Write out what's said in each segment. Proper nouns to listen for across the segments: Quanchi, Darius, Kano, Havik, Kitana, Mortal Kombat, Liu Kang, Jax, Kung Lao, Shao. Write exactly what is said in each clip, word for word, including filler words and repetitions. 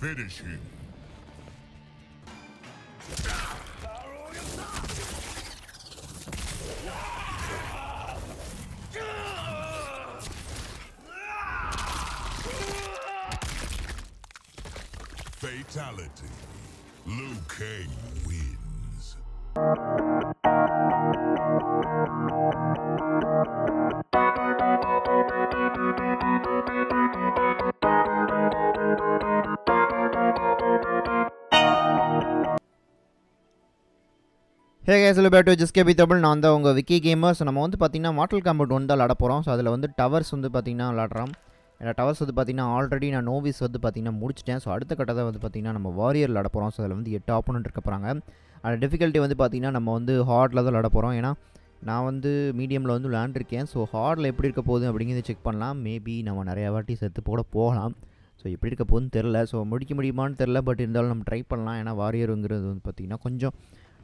Finish him. Fatality. Liu Kang wins. Hey guys, hello back to just keep it double நான் தான் உங்க Vicky gamer. நம்ம வந்து பாத்தீங்கன்னா Mortal Kombat one தான் விளையாட போறோம். சோ அதுல வந்து டவர்ஸ் வந்து பாத்தீங்கன்னா விளையாடுறோம். And towers வந்து பாத்தீனா ஆல்ரெடி நான் நோவிஸ் வந்து பாத்தீனா முடிச்சிட்டேன் சோ அடுத்த கட்டத வந்து பாத்தீனா நம்ம வாரியர் லட போறோம் சோ அதுல வந்து eight opponent இருக்க போறாங்க அந்த difficulty வந்து பாத்தீனா நம்ம வந்து ஹார்ட்ல தான் லட போறோம் ஏனா நான் வந்து மீடியம்ல வந்து லேண்ட் இருக்கேன் சோ ஹார்ட்ல எப்படி இருக்க போகுது அப்படிங்கறதை செக் பண்ணலாம் மேபி நம்ம நிறைய வாட்டி செத்து போட போகலாம் சோ எப்படி இருக்க போகுதுன்னு தெரியல சோ முடிக்க முடியுமான்னு தெரியல பட் இருந்தாலும் நம்ம ட்ரை பண்ணலாம் ஏனா வாரியர்ங்கிறது வந்து பாத்தீனா கொஞ்சம்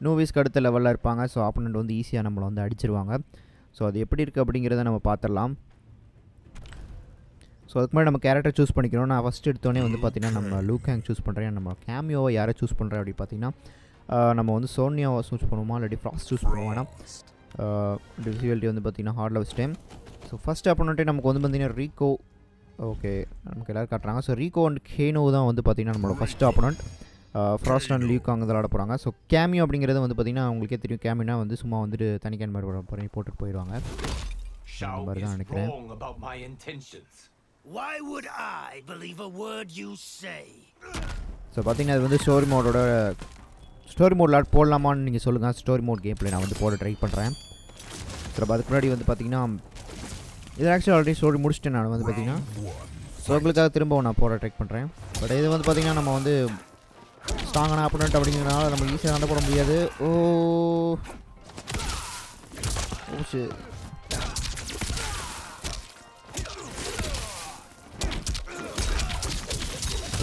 நோவிஸ் கடுத்த லெவல்ல இருப்பாங்க சோ opponent வந்து ஈஸியா நம்மள வந்து அடிச்சிடுவாங்க சோ அது எப்படி இருக்கு அப்படிங்கறதை நம்ம பாத்துறலாம் So, if we character choose the character, we first choose Liu Kang, choose the cameo, we choose the Sonya, we choose the Frost, choose the difficulty of the hard level stem. So, first opponent is Rico. Okay, so Rico and Kano are the first opponent. Frost and Liu Kang are the opponent. So, cameo is the cameo, and this is the cameo. Shao is wrong about my intentions. Why would I believe a word you say? So, பாத்தீங்கன்னா இது வந்து story மோடோட story மோட்ல போடலாமான்னு நீங்க சொல்லுங்க story mode game play நான் வந்து போட try பண்றேன். சோ அதுக்கு முன்னாடி வந்து பாத்தீங்கன்னா இது एक्चुअली ஆல்ரெடி ஸ்டோரி முடிச்சிட்டேன் நான் வந்து பாத்தீங்கன்னா சோ உங்களுக்கு திரும்ப நான் போட ட்ரை பண்றேன். பட் இது வந்து பாத்தீங்கன்னா நம்ம வந்து ஸ்ட்ராங்கான ஆப்போனன்ட் அப்படிங்கறனால நம்ம ஈஸியா அண்ட போட முடியாது. ஓ ஓச்சு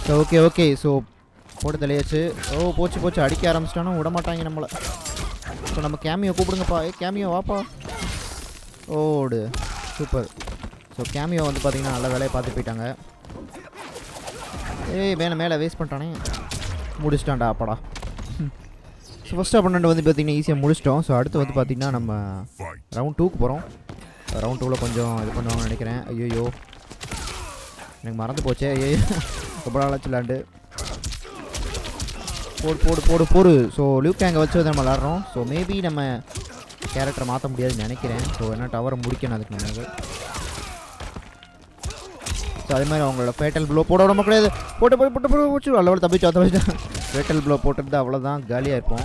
So okay okay so போடுதலையாச்சு ஓ போச்சு போச்சு அடிக்க ஆரம்பிச்சிட்டானோ விட மாட்டாங்க நம்மள சோ நம்ம கேமியோ கூப்பிடுங்கப்பா ஏ கேமியோ வாப்பா ஓடு சூப்பர் சோ கேமியோ வந்து பாத்தீங்கன்னா நல்ல வேலைய பாத்து போயிட்டாங்க ஏய் மேல மேல வேஸ்ட் பண்ணிட்டானே முடிச்சிட்டான்டா அப்படா சோ ஃபர்ஸ்ட் opponent வந்து பாத்தீங்கன்னா ஈஸியா முடிச்சிட்டோம் சோ அடுத்து வந்து பாத்தீங்கன்னா நம்ம ரவுண்ட் two க்கு போறோம் ரவுண்ட் two ல கொஞ்சம் இது பண்ணுவாங்க நினைக்கிறேன் ஐயோ எனக்கு மறந்து போச்சே ஐயோ Land. Four, four, four, four. So Liu Kang also them alarm. So maybe them character matam dia nanikiran. So na tower mudikya na dikna. So adhmai ongla fatal blow. Poda oru makre. Poda poda poda poda poda. Alor tabi chata bajna. Fatal blow. Poda da avla da gali aypo.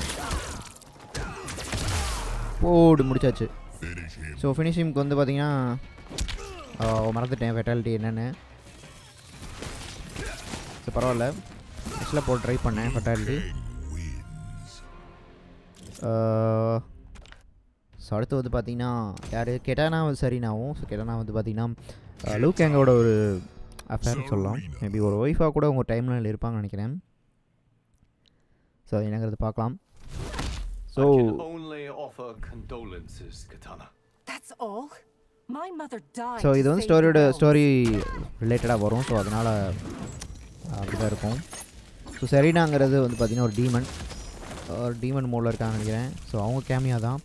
Pod mudcha chhe. So finish him konde badina. Oh, marath time fatality na na. So parallel. Actually, I try panna fatality. Uh, sorry to the patina. Yar Kitana was sorry now. So Kitana was the patina. Liu Kang got a affair. So maybe or wife or kuda unga time la irupang nenikiren. So enangiradhu paakalam. So I can only offer condolences, Kitana. That's all. My mother died. So idhu story story related ah varum. So adanal அப்படிதான் இருக்கும் so செரீனாங்கிறது வந்து பார்த்தீங்கன்னா ஒரு demon ஒரு demon மோடில் இருக்காங்கன்னு நினைக்கிறேன் so அவங்க கேமியா தான்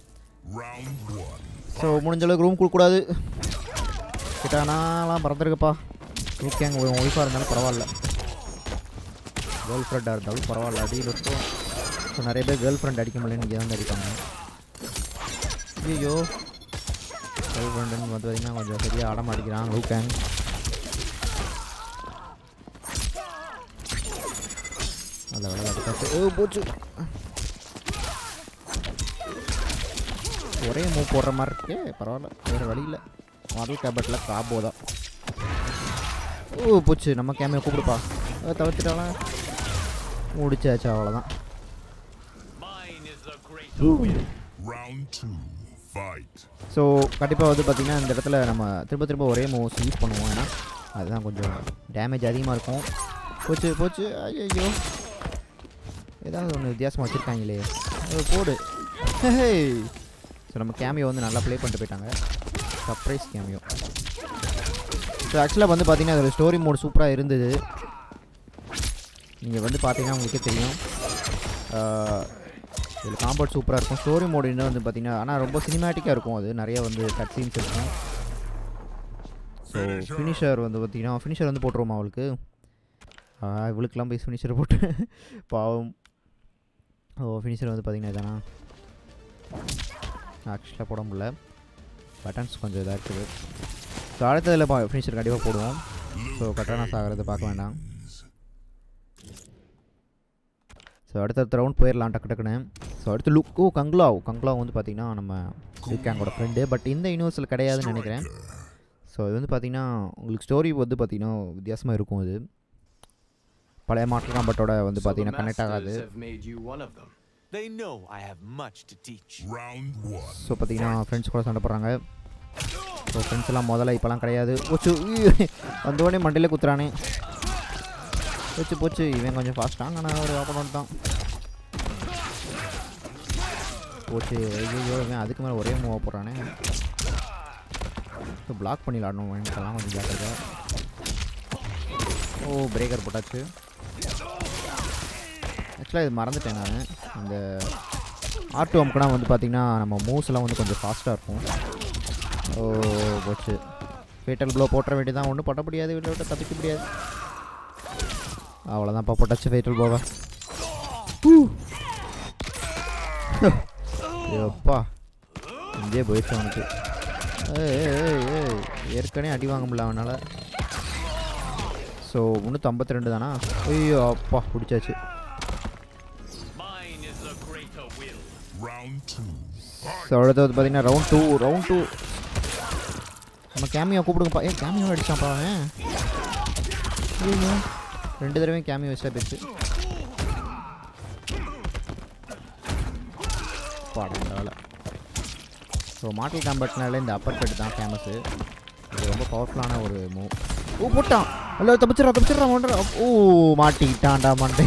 ஸோ முடிஞ்ச அளவுக்கு ரூம் கொடுக்கக்கூடாது கிட்டானாலாம் பறந்துருக்குப்பா ரூம் கேங்க ஒய்ஃபாக இருந்தாலும் பரவாயில்ல கேர்ள் ஃப்ரெண்டாக இருந்தாலும் பரவாயில்ல அடியில் இருக்கும் ஸோ நிறைய பேர் கேர்ள் ஃப்ரெண்ட் அடிக்க முடியலன்னு இங்கே தான் அடிப்பாங்க ஐயோ கேர்ள் ஃப்ரெண்டுன்னு வந்து பார்த்தீங்கன்னா கொஞ்சம் சரியாக அடம் அடிக்கிறான் room gang Alla alla adukattu oh pochu ore move podra maar irukke paravaala vera vali illa Mortal Kombat la combo da oh pochu nama cameo koopudpa thavathittala mudichaacha avladhaan round two fight so kadippa vadu pathina indha edathila nama thiruba thiruba ore move use pannuvom ena adhaan konjam damage adhigama irukum pochu pochu ayyo ஏதாவது ஒன்று வித்தியாசமாக வச்சுருக்காங்களே போடு ஹே so நம்ம cameo வந்து நல்லா play பண்ணிட்டு போயிட்டாங்க surprise cameo so ஆக்சுவலாக வந்து பார்த்தீங்கன்னா அதில் ஸ்டோரி மோட் சூப்பராக இருந்தது நீங்க வந்து பாத்தீங்கன்னா உங்களுக்கு தெரியும் இது காம்பட் சூப்பரா இருக்கும் ஸ்டோரி மோட் இன்ன வந்து பாத்தீங்கன்னா ஆனா ரொம்ப சினிமேட்டிக்கா இருக்கும் அது நிறைய வந்து கட் சீன்ஸ் இருக்கும் சோ ஃபினிஷர் வந்து பாத்தீங்கன்னா ஃபினிஷர் வந்து போட்றோமா உங்களுக்கு இவளுக்குலாம் போய் ஃபினிஷர் போட்டு பாவம் ஓ ஃபினிஷர் வந்து பாத்தீங்கன்னா இதானா ஆக்சுவலா போட முடியல பட்டன்ஸ் கொஞ்சம் இதா இருக்குது சோ அடுத்ததுல ஃபினிஷர் கண்டிப்பா போடுவோம் சோ கட்டானா சாகறத பார்க்க வேண்டாம் சோ அடுத்த ரவுண்ட் போயிரலாம் டக்கு டக்குனு சோ அடுத்து look oh Kung Lao Kung Lao வந்து பாத்தீங்கன்னா நம்ம Liu Kang ஓட friend பட் இந்த யூனிவர்ஸ்ல கிடையாதுன்னு நினைக்கிறேன் சோ இது வந்து பாத்தீங்கன்னா உங்களுக்கு ஸ்டோரி வந்து பாத்தீங்கன்னா வித்தியாசமா இருக்கும் இது பழைய மார்டல் காம்பட்டோட வந்து பாத்தீங்கன்னா கனெக்ட் ஆகாது They know I have much to teach so பாத்தீங்கன்னா ஃப்ரெண்ட்ஸ் கூட சண்டை போறாங்க சோ ஃப்ரெண்ட்ஸ் எல்லாம் முதல்ல இப்பலாம் கிடையாது ஓச்சு வந்தவனே மண்டையில குத்துறானே போச்சு போச்சு இவன் கொஞ்சம் ஃபாஸ்ட்டாங்க நான் ஒரு ஓப்பன் பண்ணிட்டான் போச்சு ஐயோ இவன் அதுக்கு மேலே ஒரே மூவாக போடுறானே ஸோ பிளாக் பண்ணிடலாடணும் எனக்கெல்லாம் கொஞ்சம் ஜாக்கிரதா ஓ பிரேக்கர் போட்டாச்சு ஆக்சுவலாக இது மறந்துட்டேன் நான் இந்த ஆர்டோ அம்க்குனா வந்து பார்த்திங்கன்னா நம்ம மூவ்ஸ்லாம் வந்து கொஞ்சம் ஃபாஸ்ட்டாக இருக்கும் ஓ போச்சு ஃபேட்டல் ப்ளோ போட்டுற வேண்டியதான் ஒன்றும் பட்ட முடியாது வீட்டை விட்டு தப்பிக்க முடியாது அவ்வளோதான் பாப்பா டச்சு ஃபைட்டல் போவா எப்பா இங்கே போயிடுச்சு அவனுக்கு ஏற்கனவே அடி வாங்க முடியல அவனால் ஸோ முந்நூற்றி ஐம்பத்தி ரெண்டு தானா ஐயோ அப்பா பிடிச்சாச்சு ஸோ அடுத்தது பார்த்தீங்கன்னா ரவுண்ட் டூ ரவுண்ட் டூ நம்ம கேமியா கூப்பிடுங்கப்பா ஏன் கேமியாவும் அடிச்சான்ப்பா அவன் ஐயோ ரெண்டு தடவையும் கேமியா வச்சா போச்சு பாடல ஸோ மார்டல் காம்பட்னால இந்த அப்பர் கட் தான் ஃபேமஸு இது ரொம்ப பவர்ஃபுல்லான ஒரு மூவ் ஓ போட்டான் அல்ல தப்பிச்சிடா தப்பிச்சிடா ஒன்றா ஓ மாட்டிக்கிட்டான்டா மாட்டே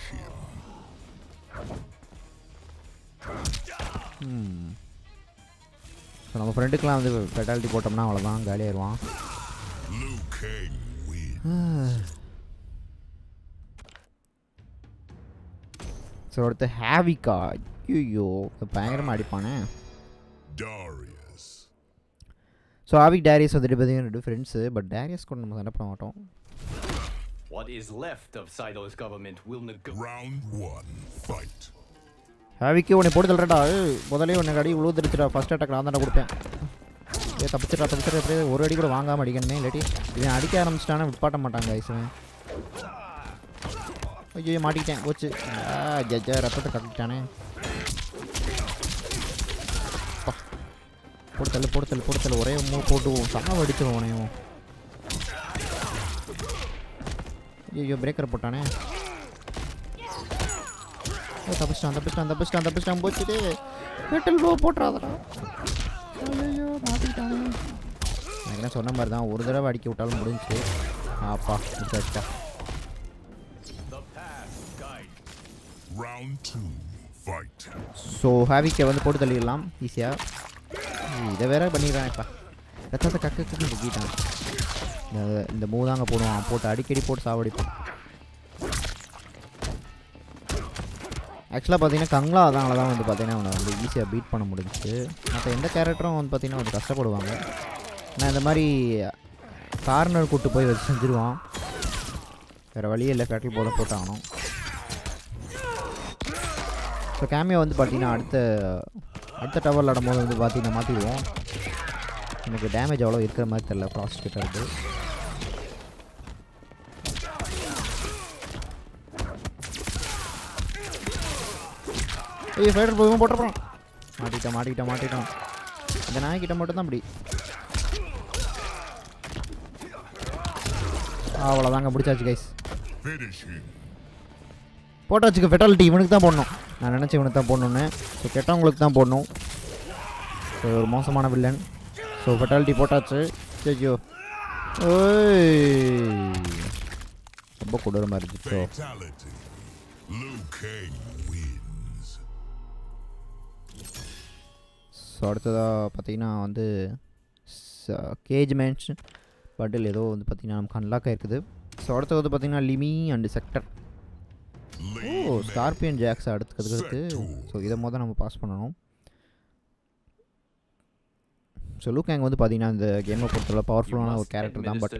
ம் ஸோ நம்ம ஃப்ரெண்டுக்கெலாம் வந்து ஃபெட்டாலிட்டி போட்டோம்னா அவ்வளோதான் காலியாகிடுவான் ஸோ அடுத்து ஹேவிக்கா ஐயோ பயங்கரமாக அடிப்பானே ஸோ ஹேவிக் டேரியஸ் வந்துட்டு பார்த்தீங்கன்னா ரெண்டு ஃப்ரெண்ட்ஸு பட் டேரியஸ் கூட நம்ம சண்டை பண்ண மாட்டோம் ஹேவிக்கு உன்னை போட்டு தள்ளுறடா முதலே உன்னை அடி உழுதுடுச்சுடா ஃபஸ்ட் அட்டாக் நான் தானே கொடுப்பேன் ஏ தப்பிச்சிடா தப்பிச்சிடா அப்படியே ஒரு அடி கூட வாங்காமல் அடிக்கணுமே இல்லாட்டி இவன் அடிக்க ஆரம்பிச்சிட்டானே விட்பாட்ட மாட்டாங்க ஐசுவன் ஐயோ மாட்டிக்கிட்டேன் போச்சு ஜஜா ரத்தத்தை கட்டிக்கிட்டானே போடுத்தல் போடுத்தல் போடுத்தல் ஒரே மூணு போட்டுவோம் சம அடிச்சிடும் உனையும் ஐயோ பிரேக்கர் போட்டானே தப்பிச்சிட்டான் தப்பிச்சிட்டான் தப்பிச்சிட்டான் தப்பிச்சிட்டான் போச்சுட்டு பெட்டல் போ போட்டுறாதா ஐயோ மாட்டிக்கிட்டானே எனக்கு சொன்ன மாதிரி தான் ஒரு தடவை அடிக்க விட்டாலும் முடிஞ்சு ஆப்பா முடிச்சாச்சா ஸோ ஹேவிக்கை வந்து போட்டு தள்ளிடலாம் ஈஸியாக இதை வேற பண்ணிடுறாங்கப்பா ரத்தத்தை கக்கு கக்கு முக்கிட்டான் இந்த மூ தாங்க போடுவான் போட்டு அடிக்கடி போட்டு சாவடிப்பான் ஆக்சுவலாக பார்த்தீங்கன்னா கங் லாவ் தான் அவ்வளோதான் வந்து பார்த்தீங்கன்னா அவனை வந்து ஈஸியாக பீட் பண்ண முடிஞ்சிச்சு மற்ற எந்த கேரக்டரும் வந்து பார்த்தீங்கன்னா கொஞ்சம் கஷ்டப்படுவாங்க நான் இந்த மாதிரி கார்னர் கூட்டு போய் வச்சு செஞ்சிருவான் வேறு வழியே இல்லை ஃபேட்டில் போட போட்டாகணும் ஸோ கேமியா வந்து பார்த்தீங்கன்னா அடுத்த அடுத்த டவர் விளாடும்போது வந்து பார்த்தீங்கன்னா மாற்றிடுவோம் எனக்கு டேமேஜ் அவ்வளோ இருக்கிற மாதிரி தெரில ஃப்ராஸ்ட் கிட்ட இருக்கு ஏய் ஃபைட்டர் போய் போட்டுறோம் மாட்டிக்கிட்டேன் மாட்டிக்கிட்டேன் மாட்டிக்கிட்டோம் இந்த நாய்கிட்ட மட்டும்தான் அப்படி அவ்வளோதாங்க பிடிச்சாச்சு கைஸ் போட்டு வச்சுக்க ஃபெட்டாலிட்டி இவனுக்கு தான் போடணும் நான் நினைச்ச இவனுக்கு தான் போடணும்னு ஸோ கெட்டவங்களுக்கு தான் போடணும் ஸோ ஒரு மோசமான வில்லன் ஸோ ஃபெட்டாலிட்டி போட்டாச்சு கேக்கியோ ஓய் ரொம்ப கொடூரமாக இருந்துச்சு ஸோ அடுத்ததாக பார்த்தீங்கன்னா வந்து கேஜ் மேட்ச் பட்டில் ஏதோ வந்து பார்த்தீங்கன்னா நமக்கு அன்லாக்காக இருக்குது ஸோ அடுத்தது வந்து பார்த்தீங்கன்னா லிமி and Sektor O Scorpion Jax அடுத்துக்கிறதுக்கு ஸோ இதை மொதல் நம்ம பாஸ் பண்ணணும் ஸோ லூ கேங் வந்து பார்த்தீங்கன்னா இந்த கேமை பொறுத்தவரை பவர்ஃபுல்லான ஒரு கேரக்டர் தான் பட்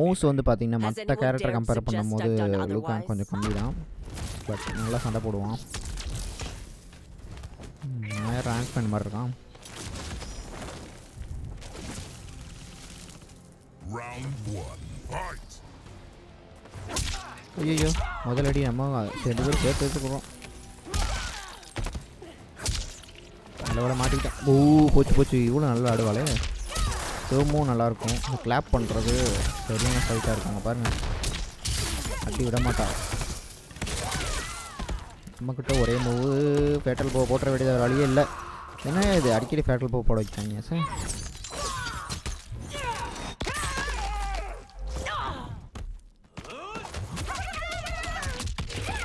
மோஸ்ட் வந்து பார்த்தீங்கன்னா மற்ற கேரக்டர் கம்பேர் பண்ணும்போது லூ கேங் கொஞ்சம் கம்மி தான் பட் நல்லா சண்டை போடுவான் ரேங்க் பண்ண மாதிரி இருக்கான் ஐயோ முதலடி நம்ம ரெண்டு பேரும் சேர்த்து எடுத்துக்கிறோம் நல்லவேளை மாட்டிக்கிட்டேன் ஓ போச்சு போச்சு இவ்வளோ நல்லா ஆடுவாளே திரும்பவும் நல்லாயிருக்கும் கிளாப் பண்ணுறது சரியான ஃபைட்டாக இருக்காங்க பாருங்கள் அப்படி விட மாட்டா நம்மக்கிட்ட ஒரே மூவு ஃபேட்டல் போ போட்டுற வேண்டியது ஒரு வழியே இல்லை ஏன்னா இது அடிக்கடி ஃபேட்டல் போ போட வைக்காங்க சார்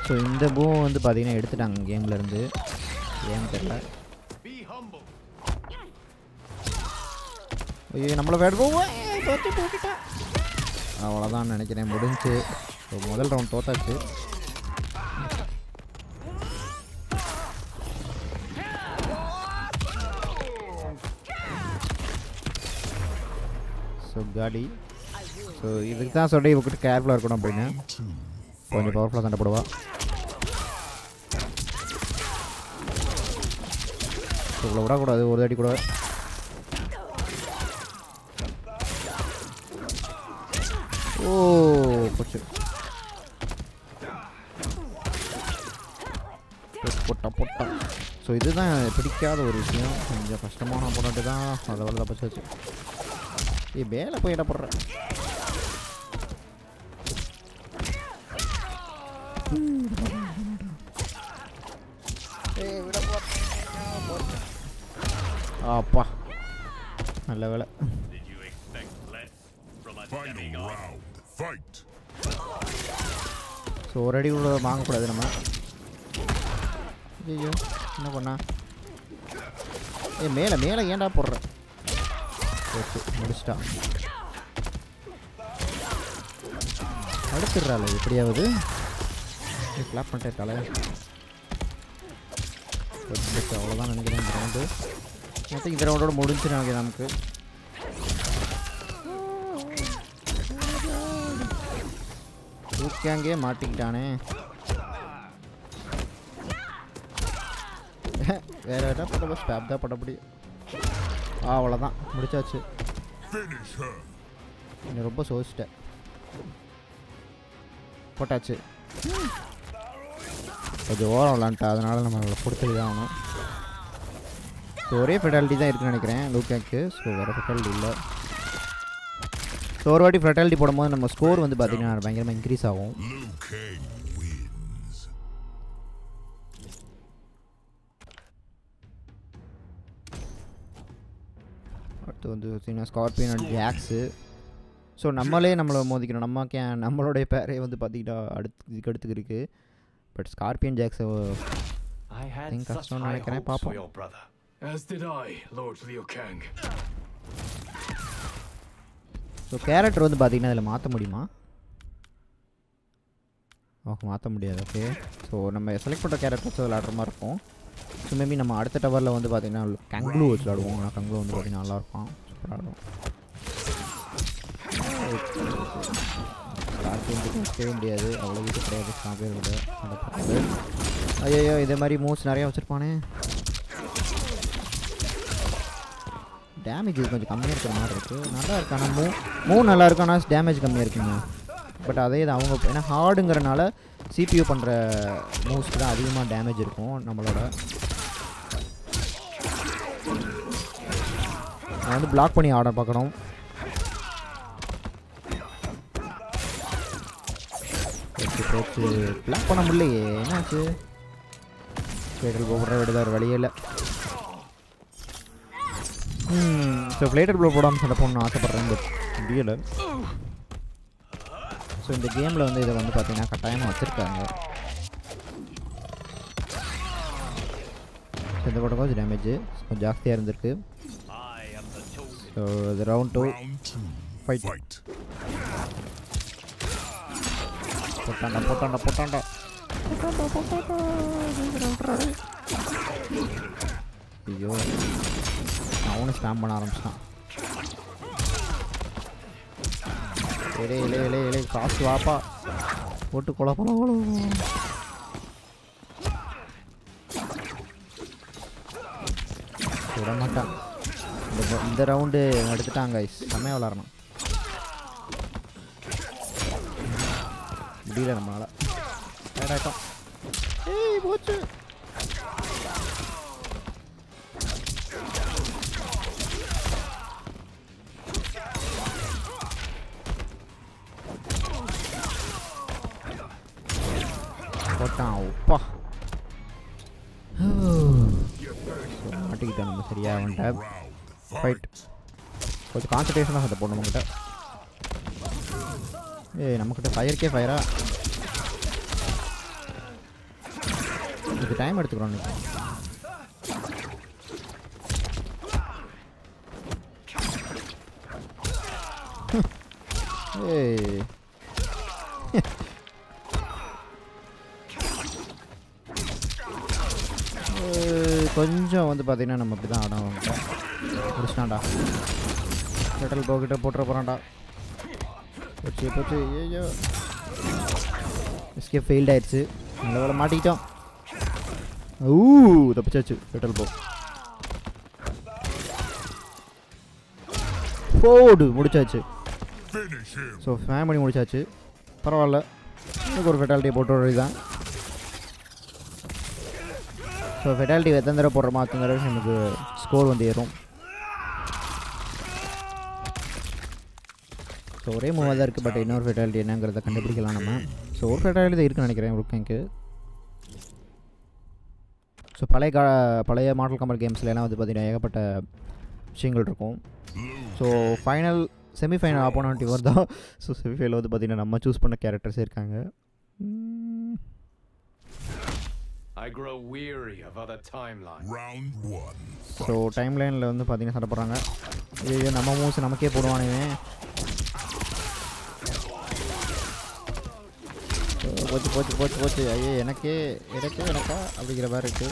ஸோ இந்த பூ வந்து பார்த்தீங்கன்னா எடுத்துட்டாங்க கேம்லேருந்து கேம் தெரியல ஐயோ நம்மளை வேடுவோம் அவ்வளோதான் நினைக்கிறேன் முடிஞ்சு முதல் ரவுண்ட் தோத்தாச்சு ஸோ காடி ஸோ இதுக்கு தான் சொல்லி இவக்கிட்ட கேர்ஃபுல்லாக இருக்கணும் அப்படின்னு கொஞ்சம் பவர்ஃபுல்லாக சண்டை போடுவா இவ்வளோ விடக்கூடாது ஒரு அடி கூட ஓ போச்சு போட்டா போட்டா ஸோ இதுதான் பிடிக்காத ஒரு விஷயம் கொஞ்சம் கஷ்டமான போட்டு தான் அதை வரல பச்சு வச்சு ஏ வேலை போய் இடப்படுறேன் அப்பா நல்ல வேலை ஸோ ஒரு அடி உள்ள வாங்கக்கூடாது நம்ம ஐயோ என்ன பண்ணா ஏ மேலே மேலே ஏண்டா போடுற ஓகே முடிச்சிட்டா அடுத்துடுறாள் எப்படியாவது கிளாப் பண்ணிட்டேன் தலை அவ்வளோதான் நினைக்கிறேன் இந்த ரவுண்டு மொத்தம் இந்த ரவுண்டோட முடிஞ்சிடும் நமக்கு ஊக்காங்கே மாட்டிக்கிட்டானே வேற வேற படம் ஸ்டாப் தான் படப்படி அவ்வளோதான் முடிச்சாச்சு இன்னும் ரொம்ப சோசிட்டேன் போட்டாச்சு கொஞ்சம் ஓரம் விளாண்டா அதனால நம்ம அவளை கொடுத்துட்டு தான் ஆகணும் ஸோ ஒரே ஃபெட்டாலிட்டி தான் இருக்குன்னு நினைக்கிறேன் லூ கேங்க்கு ஸோ வேறு ஃபெட்டாலிட்டி இல்லை ஸோ ஒரு வாட்டி ஃபெட்டாலிட்டி போடும்போது நம்ம ஸ்கோர் வந்து பார்த்திங்கன்னா பயங்கரமாக இன்க்ரீஸ் ஆகும் அடுத்து வந்து பார்த்திங்கன்னா ஸ்கார்பியன் அண்ட் ஜாக்ஸு ஸோ நம்மளே நம்மளை மோதிக்கணும் நம்ம கே நம்மளுடைய பேரே வந்து பார்த்திங்கன்னா அடுத்து இதுக்கு அடுத்துக்கு இருக்குது பட் ஸ்கார்பியன் ஜாக்ஸ் கஷ்டம்னு நினைக்கிறேன் பார்ப்போம் As did I, Lord Liu Kang. So character வந்து பாத்தீங்கன்னா இதல மாத்த முடியுமா? ஓகே மாத்த முடியாது. ஓகே. சோ நம்ம செலக்ட் பண்ற characters விளையாடுற மாதிரி இருக்கும். சோ மேபி நம்ம அடுத்த டவர்ல வந்து பாத்தீங்கன்னா கங் லூ விளையாடுவோம். நான் கங் லூ வந்து பாத்தீங்கன்னா நல்லா இருக்கும். சூப்பரா இருக்கும். கேம் முடியாது. அவ்வளவு இது கிடையாது. சாப்பிடுறது கிடையாது. ஐயோ இதே மாதிரி மூவ்ஸ் நிறைய வச்சிருப்பானே. டேமேஜ் கொஞ்சம் கம்மியாக இருக்கிற மாதிரி இருக்குது நல்லா இருக்கு ஆனால் மூ மூ நல்லா இருக்கு ஆனால் டேமேஜ் கம்மியாக இருக்குங்க பட் அதே இது அவங்க ஏன்னா ஹார்டுங்கிறனால சிபியூ பண்ணுற மூவ்ஸ்க்கு தான் அதிகமாக டேமேஜ் இருக்கும் நம்மளோட நான் வந்து பிளாக் பண்ணி ஆட பார்க்கணும் பண்ண முடியலையே, என்னாச்சு? பிளேட்டர் ப்ளோ போடுற வேண்டியதாக ஒரு வழியே இல்லை. ம் ஸோ பிளேட்டர் ப்ளோ போடாமல் சண்டை போடணும்னு ஆசைப்பட்றேன், பட் முடியலை. ஸோ இந்த கேமில் வந்து இதை வந்து பார்த்தீங்கன்னா கட்டாயமாக வச்சுருக்காங்க. இந்த படம் கொஞ்சம் டேமேஜ் கொஞ்சம் ஜாஸ்தியாக இருந்திருக்கு. ஸோ இது ரவுண்ட் டூ ஃபைட். போட்டாண்டா போட்டாண்டா போட்டாண்டா ஐயோ அவனும் ஸ்டாம்ப் பண்ண ஆரம்பிச்சிட்டான். இலே இலே இலே இலே காசு வாப்பா போட்டு குழப்பலாம் குழப்பம். விட மாட்டான். இந்த ரவுண்டு எடுத்துட்டாங்க, செம்மையாக விளாடணும். முடியல நம்மளால வேடாட்டம். ஏய் போச்சு ஒப்பா மாட்டிக்கிட்டேன் நம்ம. சரியா அவன்கிட்ட ஃபைட் கொஞ்சம் கான்சன்ட்ரேஷனாக சட்டை போடணும் நம்மகிட்ட. ஏய் நம்மக்கிட்ட ஃபயருக்கே ஃபயரா இதுக்கு டைம் எடுத்துக்கிறோம். ஏய் கொஞ்சம் வந்து பார்த்தீங்கன்னா நம்ம இப்படி தான் ஆடணும். பிடிச்சிட்டான்டா பெட்ரோல் போக்கிட்ட போட்டுற போகிறான்டா. போச்சு போச்சு ஐயோ எஸ்கே ஃபெயில்ட் ஆயிடுச்சு. நல்ல வேலை மாட்டிக்கிட்டோம். ஊ தப்பிச்சாச்சு. பெட்ரோல் போ போடு முடிச்சாச்சு. ஸோ ஃபேமிலி முடிச்சாச்சு. பரவாயில்ல எனக்கு ஒரு ஃபெட்டாலிட்டியை போட்டு வர்றது தான். ஸோ ஃபெட்டாலிட்டி எத்தனை தடவை போடுற மாற்றுங்கிற நமக்கு ஸ்கோர் வந்து ஏறும். ஸோ ஒரே மூவாக தான் இருக்குது, பட் இன்னொரு ஃபெட்டாலிட்டி என்னங்கிறத கண்டுபிடிக்கலாம் நம்ம. ஸோ ஒரு ஃபெட்டாலிட்டி தான் இருக்குன்னு நினைக்கிறேன் லுக்கேங்கு. ஸோ பழைய கா பழைய மாடல் கம்பல் கேம்ஸ்லாம் வந்து பார்த்திங்கன்னா ஏகப்பட்ட விஷயங்கள் இருக்கும். ஸோ ஃபைனல் செமிஃபைனல் ஆப்போனன்ட் இவர் தான். ஸோ செமிஃபைனல் வந்து பார்த்திங்கன்னா நம்ம சூஸ் பண்ண கேரக்டர்ஸே இருக்காங்க. I grow weary of other timelines. Round one. So timeline la vandu pathina sada porranga. Iye nama moves namakke poduvaane. Pochu pochu pochu pochu ayye enakke edakke enakka abigira var irukku.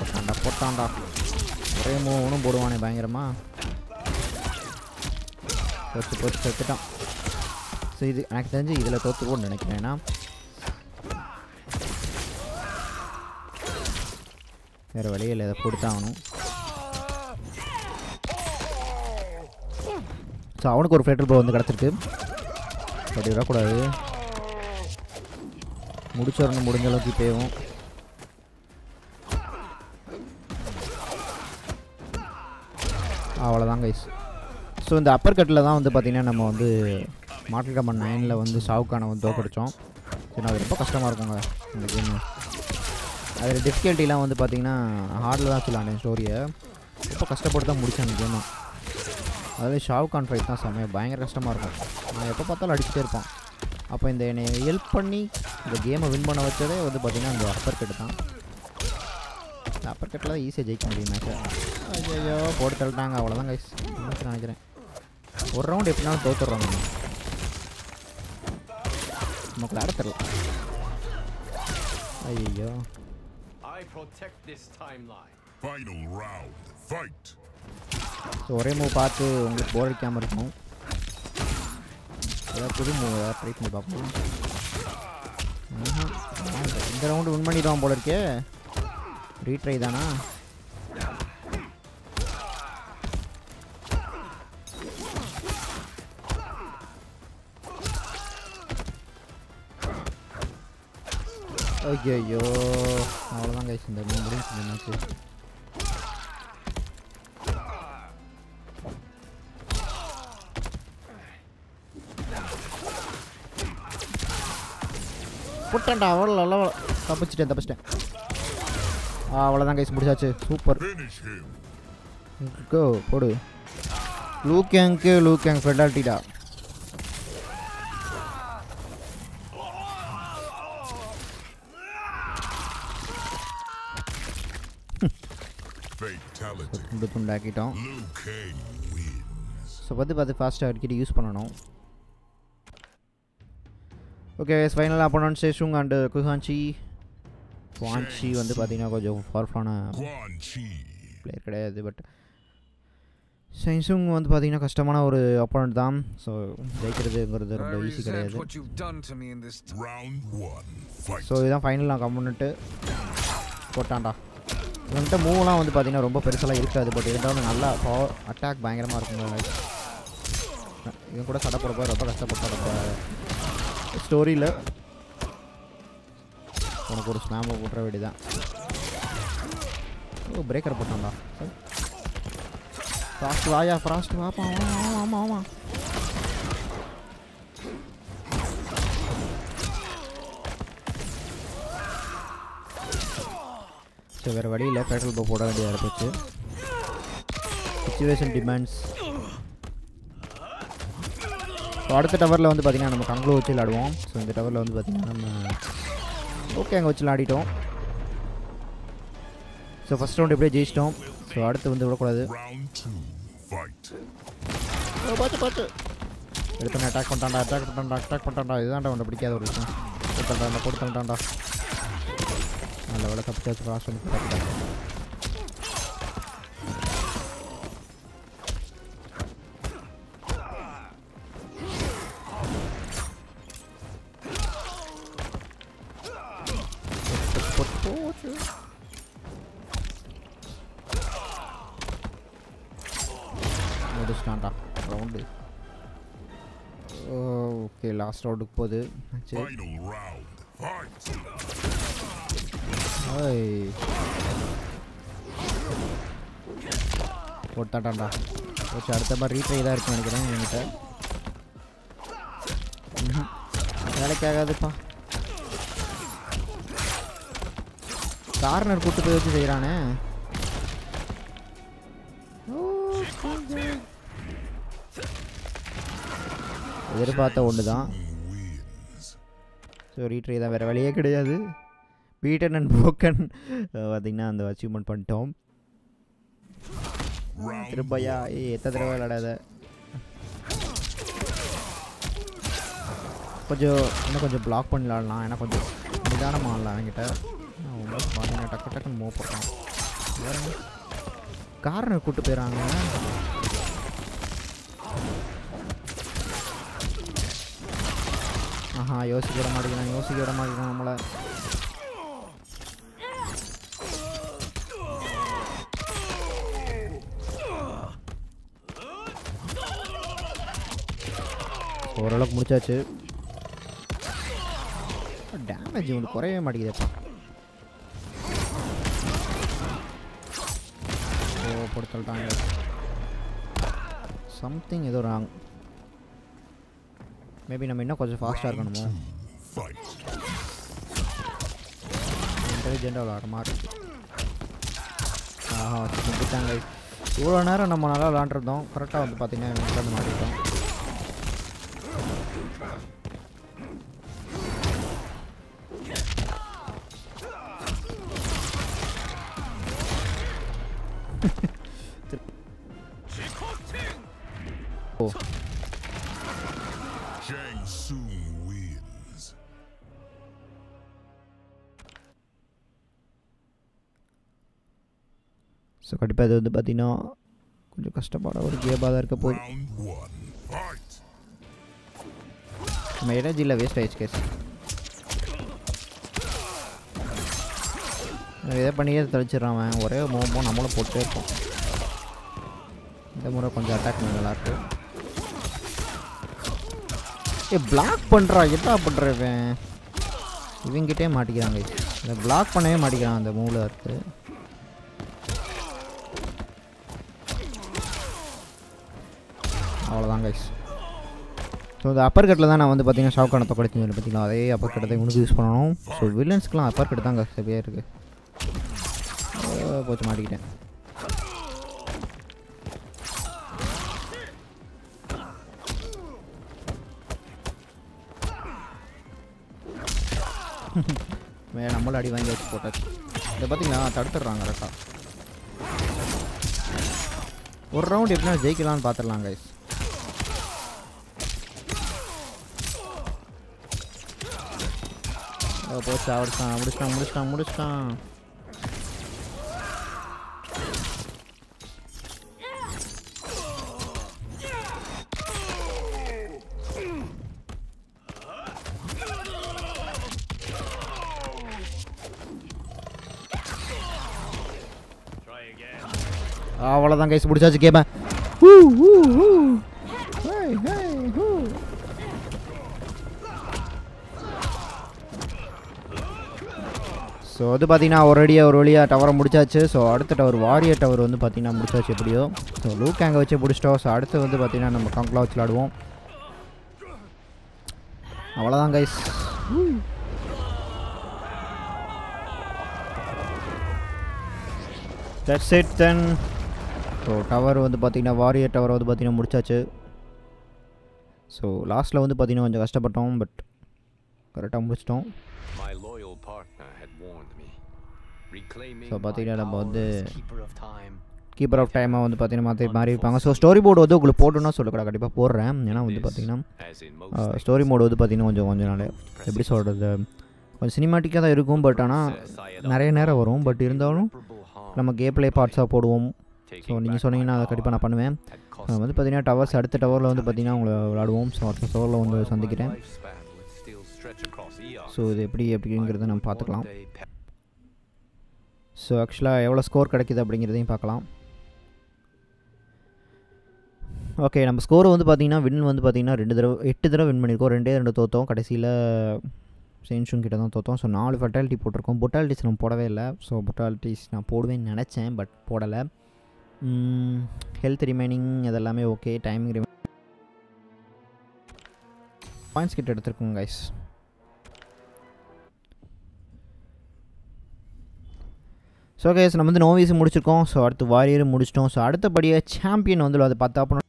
Potanda potanda. Ore move onum poduvaane bayangirama. Pochu pochu thetta. So idu enakku thanji idhula thothukonnu nenikiren na. வேறு வழியில் இதை கொடுத்தாகணும். So அவனுக்கு ஒரு ஃப்ளைட்டர் flow வந்து கிடச்சிருக்கு. அப்படி விடக்கூடாது, முடிச்சவரணும் முடிஞ்ச அளவுக்கு இப்போவும். அவ்வளோதான் கைஸ். ஸோ இந்த அப்பர் கட்டில் தான் வந்து பார்த்திங்கன்னா நம்ம வந்து மார்டல் காம்பட் நைனில் வந்து சாவுக்கான வந்து தோக்கடித்தோம். ஸோ அது ரொம்ப கஷ்டமாக இருக்குங்க இந்த கேமு. அதில் டிஃபிகல்ட்டிலாம் வந்து பார்த்திங்கன்னா ஹார்டில் தான் சொல்லானே ஸ்டோரியை ரொம்ப கஷ்டப்பட்டு தான் முடித்தேன் கேமாக. அதாவது ஷாவுகான் ஃபைட் தான் செம்மையாக பயங்கர கஷ்டமாக இருக்கும். நான் எப்போ பார்த்தாலும் அடிச்சுட்டே இருப்பான். அப்போ இந்த என்னை ஹெல்ப் பண்ணி இந்த கேமை வின் பண்ண வச்சதே வந்து பார்த்திங்கன்னா இந்த அப்பர் கட்டு தான். இந்த அப்பர் கட்டில் தான் ஈஸியாக ஜெயிக்க முடியும் மேட்சை. ஐயோ போட்டு தள்ளிட்டாங்க. அவ்வளோதான் கைஸ் நினைக்கிறேன். ஒரு ரவுண்ட் எப்படினாலும் தோற்றுடுறோம் நம்ம, நமக்கு விளையாட தெரியல. ஐயோ protect this timeline. Final round fight. So ஒரே மூவ் பார்த்து உங்களுக்கு போர் அடிக்காம இருக்கும். ஏதாவது புது மூவ் ஏதாவது ட்ரை பண்ணி பார்ப்போம். இந்த ரவுண்டு வின் பண்ணிடுவான் போல இருக்கே. ரீட்ரை தானா? ஓகே ஐயோ அவ்வளோதான் கைஸ். இந்த மூணு முடிஞ்சு என்னாச்சு? செகண்ட் அவளோ நல்லா தப்பிச்சிட்டேன் தப்பிச்சிட்டேன் அவ்வளவுதான் गाइस முடிச்சாச்சு சூப்பர் கோ போடு Liu Kang கே Liu Kang fatality fatality so பத்தி பத்தி ஃபாஸ்ட் ஆர்கிட் யூஸ் பண்ணனும் Okay guys final pronunciation and Quanchi Quanchi வந்து பாத்தீங்கன்னா கொஞ்சம் ஃபார்ஃபான Quanchi player கிடையாது பட் Samsung வந்து பாத்தீங்கன்னா கஷ்டமான ஒரு opponent தான் சோ ஜெயிக்கிறதுங்கிறது ரொம்ப ஈஸி கிடையாது சோ இதான் ஃபைனல் நான் கம்பனட் போட்டான்டா இந்த மூவ்லாம் வந்து பாத்தீங்கன்னா ரொம்ப பெருசா இருக்காது பட் இருந்தாலும் நல்லா அட்டாக் பயங்கரமா இருக்கும் गाइस இது கூட சட போற போற ரொம்ப கஷ்டப்பட்டாங்க Story la. One course name of potra vidida. Oh breaker potanda. Frost vaya frost va pa ma ma ma. So vera vadila petrol bomb poda vendiya iruchu. Situation demands. So அடுத்த டவர்ல வந்து பாத்தீங்கன்னா நம்ம கங்லோ வச்சு விளையாடுவோம் சோ இந்த டவர்ல வந்து பாத்தீங்கன்னா நம்ம ஓகே அங்க வச்சு விளையாடிட்டோம் சோ ஃபர்ஸ்ட் ரவுண்ட் இப்படியே ஜெயிச்சிட்டோம் சோ அடுத்து வந்து விட கூடாது ஓ பாத்து பாத்து எடுத்து அட்டாக் பண்ணடா அட்டாக் பண்ணடா அட்டாக் பண்ணடா இதான்டா வந்து பிடிக்காத ஒரு விஷயம் போட்டடா போட்டடா நல்ல வேளை தப்பிச்சாச்சு கிராஸ் பண்ணி போட்டடா Last round போது ஃபைனல் ரவுண்ட் ஃபைட் ஹாய் போட்டாடா கொஞ்சம் அடுத்த மாதிரி ரீட்ரை தான் இருக்கு நினைக்கிறேன் என்கிட்ட வேலைக்கு ஆகாதுப்பா கார்னர் கூட்டி போய் வச்சு செய்றானே எதிர்பார்த்த ஒன்று தான் ஸோ ரீட்ரை தான் வேறு வழியே கிடையாது பீட்டன் அண்ட் ப்ரோக்கன் பார்த்திங்கன்னா அந்த அச்சீவ்மெண்ட் பண்ணிட்டோம் திருப்பையா ஏ எத்த தடவை விளையாடாத கொஞ்சம் இன்னும் கொஞ்சம் பிளாக் பண்ணி விளாடலாம் ஏன்னா கொஞ்சம் நிதானமாக ஆடலாம் அவங்ககிட்ட பார்த்தீங்கன்னா டக்கு டக்குன்னு மூவ் பண்ணலாம் கார்னர் கூப்பிட்டு போயிடறாங்க ஆஹா யோசிக்க விட மாட்டேங்கிறான் யோசிக்க விட மாட்டேங்கிறான் நம்மளை ஓரளவுக்கு முடிச்சாச்சு டேமேஜ் இவனுக்கு குறையவே மாட்டேங்குது ஓ பொறுத்தாங்க சம்திங் ஏதோ ராங் மேபி நம்ம இன்னும் கொஞ்சம் ஃபாஸ்ட்டாக இருக்கணுமோ இன்டெலிஜென்ட்டாக விளாட்ற மாதிரி ஆஹா செஞ்சுட்டாங்க இவ்வளோ நேரம் நம்ம நல்லா விளாண்டுருந்தோம் கரெக்டாக வந்து பார்த்தீங்கன்னா மாட்டிட்டோம் சோ கண்டிப்பா இது வந்து பாத்தீங்கன்னா கொஞ்சம் கஷ்டமான ஒரு கேமா தான் இருக்க போகுது நம்ம எனர்ஜில வேஸ்ட் ஆயிடுச்சு கேஸ் இதை பண்ணியே தழிச்சிடறான் அவன் ஒரே மூவ் நம்மளும் போட்டே இருப்போம் இந்த முறை கொஞ்சம் அட்டாக் நல்லா இருக்கு ஏ பிளாக் பண்றா என்ன பண்ற இவன் இவங்கிட்டே மாட்டிக்கிறாங்க இதை பிளாக் பண்ணவே மாட்டிக்கிறான் அந்த மூவ்ல இருக்கு அவ்வளோதான் guys So the upper cut la na vandu pathina shock kanatha koduthinga pathina adhe upper cut adhe unukku use pananum so villains kala upper cut danga seriya irukku pochu maadikiten me nammala adi vaangi vechu potachu idha pathina tadutranga rakka one round epdina jeikalaanu paathiralam guys. Oh, boss, I was down, was down, was down, was down. Try again. Ah, what are those guys? What is this game? Woo, woo, woo. Hey, hey, woo. So, Patina already a Rolia Tower Murchaches or Arthur Warrior Tower on the Patina Murchache video. So, Liu Kang Goche Buddhistos, Arthur on the Patina and Kung Lao Chladwom. Avalan guys. That's it then. So, Tower on the Patina Warrior Tower on the Patina Murchache. So, last level on the Patina on the Gastapatom, but correct on which tone. My loyal partner had warned me. Reclaiming so, my power as keeper of time. Keeper of time on the Patina Mari Panga. So storyboard odo gulu poduna solukara kadipa porren. Ena undu pathina story mode odu pathina konja konja naale eppadi solradhu konja cinematic ah irukum but ana nare nera varum but irundhalum nama gameplay parts ah poduvom. So neenga sonnina adha kadipa na pannuven. Nam vandu pathina towers adutha tower la vandu pathina ungala viladuvom. So adha tower la vandu sandikiren. So இது எப்படி அப்படிங்கறத நாம பாத்துக்கலாம். So actually எவ்வளவு score கிடைக்குது அப்படிங்கறதையும் பார்க்கலாம். Okay நம்ம ஸ்கோர் வந்து பாத்தீங்கன்னா வின் வந்து பாத்தீங்கன்னா ரெண்டு தடவை எட்டு தடவை வின் பண்ணிருக்கோம். ரெண்டே ரெண்டு தோத்தோம். கடைசில சென்ஷன் கிட்ட தான் தோத்தோம். So நாலு ஃபட்டாலிட்டி போட்டுருக்கோம். ஃபட்டாலிட்டிஸ் நான் போடவே இல்ல. So ஃபட்டாலிட்டிஸ் நான் போடுவேன்னு நினைச்சேன் பட் போடல. ஹெல்த் ரிமைனிங் இதெல்லாம் ஓகே. டைமிங் பாயிண்ட்ஸ் கிட்ட எடுத்துக்கோங்க गाइस. So guys நம்ம வந்து நோவிஸ் முடிச்சிட்டோம். சோ அடுத்து வாரியர் முடிச்சிட்டோம். சோ அடுத்தபடியா சாம்பியன் வந்து அது பார்த்தா போறோம்.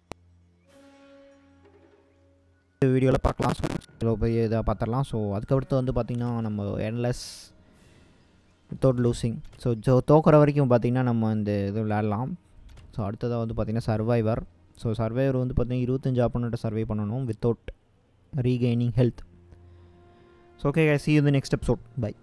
இந்த வீடியோல பார்க்கலாம். சோ இதோ போய் இத பார்த்தறலாம். சோ அதுக்கு அடுத்து வந்து பாத்தீங்கன்னா நம்ம endless without losing. சோ ஜோ தோக்குற வரைக்கும் பாத்தீங்கன்னா நம்ம இந்த இது விளையாடலாம். சோ அடுத்ததா வந்து பாத்தீங்கன்னா சர்வைவர். சோ சர்வைவர் வந்து பாத்தீங்கன்னா இருபத்தி ஐந்து ஆப்பனன்ட் சர்வை பண்ணனும் without regaining health. So okay guys, see you in the next episode. Bye.